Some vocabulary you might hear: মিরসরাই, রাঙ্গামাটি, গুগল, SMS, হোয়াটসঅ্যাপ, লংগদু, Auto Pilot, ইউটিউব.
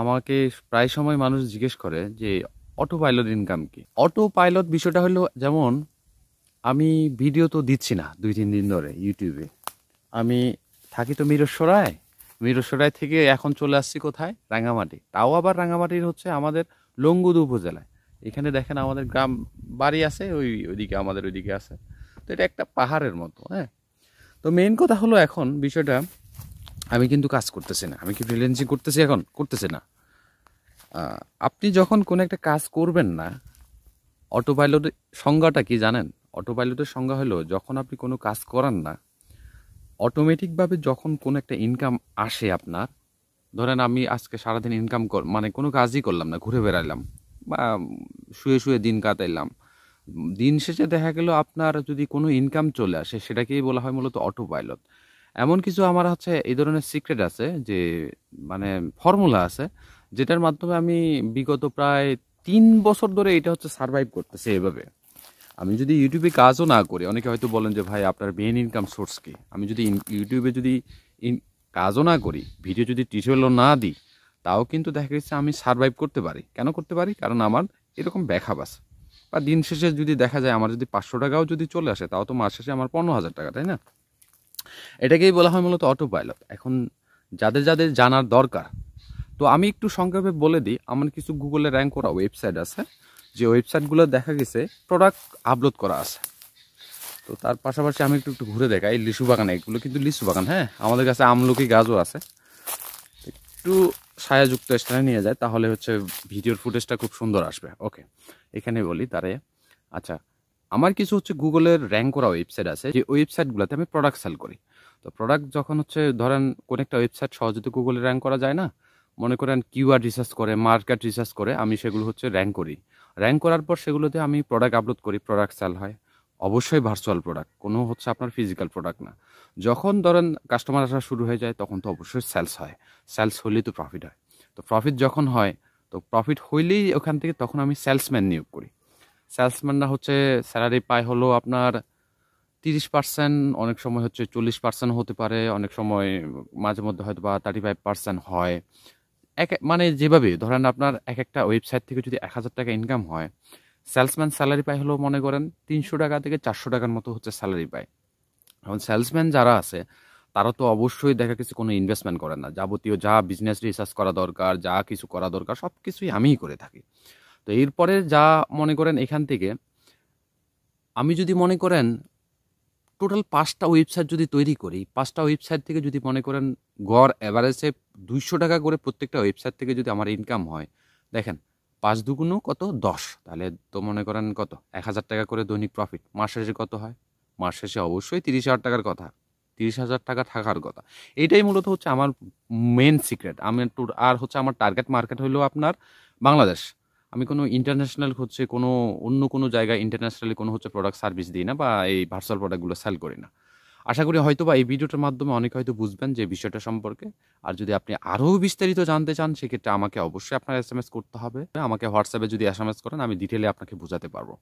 আমাকে প্রায় সময় মানুষ জিজ্ঞেস করে যে অটো পাইলট ইনকাম কি। অটো পাইলট বিষয়টা হলো, যেমন আমি ভিডিও তো দিচ্ছি না 2-3 দিন ধরে ইউটিউবে। আমি থাকি তো মিরসরাই থেকে এখন চলে আসছি কোথায়, রাঙ্গামাটি। তাও আবার রাঙ্গামাটির হচ্ছে আমাদের লংগদু উপজেলায়। এখানে দেখেন আমাদের গ্রাম বাড়ি আছে, ওইদিকে আমাদের ওইদিকে আছে, তো এটা একটা পাহাড়ের মতো। হ্যাঁ, তো মেইন কথা হলো এখন বিষয়টা, আমি কিন্তু কাজ করতেছি না, আমি কি ফ্রিল্যান্সিং করতেছি এখন, করতেছি না। আপনি যখন কোনো একটা কাজ করবেন না, অটো পাইলটের সংজ্ঞাটা কি জানেন? অটো পাইলটের সংজ্ঞা হলো, যখন আপনি কোনো কাজ করেন না, অটোমেটিকভাবে যখন কোনো একটা ইনকাম আসে আপনার। ধরেন আমি আজকে সারাদিন ইনকাম মানে কোনো কাজই করলাম না, ঘুরে বেড়াইলাম বা শুয়ে শুয়ে দিন কাটাইলাম, দিন শেষে দেখা গেল আপনার যদি কোনো ইনকাম চলে আসে, সেটাকেই বলা হয় মূলত অটো পাইলট। এমন কিছু আমার হচ্ছে এই ধরনের সিক্রেট আছে, যে মানে ফর্মুলা আছে, যেটার মাধ্যমে আমি বিগত প্রায় 3 বছর ধরে এটা হচ্ছে সার্ভাইভ করতেছি। এভাবে আমি যদি ইউটিউবে কাজও না করি, অনেকে হয়তো বলেন যে ভাই আপনার মেইন ইনকাম সোর্স কি? আমি যদি ইউটিউবে যদি কাজও না করি, ভিডিও যদি টিউটোরিয়ালও না দিই, তাও কিন্তু দেখা গেছে আমি সার্ভাইভ করতে পারি। কেন করতে পারি? কারণ আমার এরকম ব্যাকআপ আছে। বা দিন শেষে যদি দেখা যায় আমার যদি 500 টাকাও যদি চলে আসে, তাও তো মাস শেষে আমার 15,000 টাকা, তাই না? এটাকেই বলা হয় মূলত অটো পাইলট। এখন যাদের যাদের জানার দরকার, তো আমি একটু সংক্ষেপে বলে দিই। আমার কিছু গুগলে র্যাঙ্ক করা ওয়েবসাইট আছে, যে ওয়েবসাইটগুলো দেখা গেছে প্রোডাক্ট আপলোড করা আছে। তো তার পাশাপাশি আমি একটু ঘুরে দেখাই লিচু বাগানে। এগুলো কিন্তু লিচু বাগান, হ্যাঁ, আমাদের কাছে আমলকি গাছও আছে। একটু ছায়াযুক্ত স্থানে নিয়ে যায়, তাহলে হচ্ছে ভিডিওর ফুটেজটা খুব সুন্দর আসবে। ওকে, এখানে বলি তারে। আচ্ছা, আমার কিছু হচ্ছে গুগলের র্যাঙ্ক করা ওয়েবসাইট আছে, যে ওয়েবসাইটগুলোতে আমি প্রোডাক্ট সেল করি। তো প্রোডাক্ট যখন হচ্ছে ধরেন কোনো একটা ওয়েবসাইট সহজে তো গুগলে র্যাঙ্ক করা যায় না, মনে করেন কিওয়ার্ড রিসার্চ করে, মার্কেট রিসার্চ করে, আমি সেগুলো হচ্ছে র্যাঙ্ক করি। র্যাঙ্ক করার পর সেগুলোতে আমি প্রোডাক্ট আপলোড করি, প্রোডাক্ট সেল হয়। অবশ্যই ভার্চুয়াল প্রোডাক্ট, কোনো হচ্ছে আপনার ফিজিক্যাল প্রোডাক্ট না। যখন ধরেন কাস্টমার আসা শুরু হয়ে যায়, তখন তো অবশ্যই সেলস হয়। সেলস হলেই তো প্রফিট হয়। তো প্রফিট যখন হয়, তো প্রফিট হইলেই ওখান থেকে তখন আমি সেলসম্যান নিয়োগ করি। সেলসম্যানরা হচ্ছে স্যালারি পায় হলো আপনার 30%, অনেক সময় হচ্ছে 40% হতে পারে, অনেক সময় মাঝে মধ্যে হয়তো বা 35% হয়। মানে যেভাবে ধরেন আপনার এক একটা ওয়েবসাইট থেকে যদি 1000 টাকা ইনকাম হয়, সেলসম্যান স্যালারি পায় হলো মনে করেন 300 টাকা থেকে 400 টাকার মতো হচ্ছে স্যালারি পায়। এখন সেলসম্যান যারা আছে, তারা তো অবশ্যই দেখা গেছে কোনো ইনভেস্টমেন্ট করে না। যাবতীয় যা বিজনেস রিসার্চ করা দরকার, যা কিছু করা দরকার, সব কিছুই আমিই করে থাকি। তো এরপরে যা মনে করেন, এখান থেকে আমি যদি মনে করেন টোটাল 5টা ওয়েবসাইট যদি তৈরি করি, 5টা ওয়েবসাইট থেকে যদি মনে করেন গড় অ্যাভারেজে 200 টাকা করে প্রত্যেকটা ওয়েবসাইট থেকে যদি আমার ইনকাম হয়, দেখেন 5 দুগুণ কত, 10। তাহলে তো মনে করেন কত, 1000 টাকা করে দৈনিক প্রফিট। মাস শেষে কত হয়? মাস শেষে অবশ্যই 30,000 টাকার কথা, 30,000 টাকা থাকার কথা। এইটাই মূলত হচ্ছে আমার মেন সিক্রেট। আমি আর হচ্ছে আমার টার্গেট মার্কেট হলো আপনার বাংলাদেশ। আমি কোনো ইন্টারন্যাশনাল হচ্ছে কোনো অন্য কোনো জায়গায় ইন্টারন্যাশনালি কোনো হচ্ছে প্রোডাক্ট সার্ভিস দিই না, বা এই ভার্চুয়াল প্রোডাক্টগুলো সেল করি না। আশা করি হয়তো বা এই ভিডিওটার মাধ্যমে অনেকে হয়তো বুঝবেন যে বিষয়টা সম্পর্কে। আর যদি আপনি আরও বিস্তারিত জানতে চান, সেক্ষেত্রে আমাকে অবশ্যই আপনার SMS করতে হবে। আমাকে হোয়াটসঅ্যাপে যদি SMS করেন, আমি ডিটেলে আপনাকে বোঝাতে পারবো।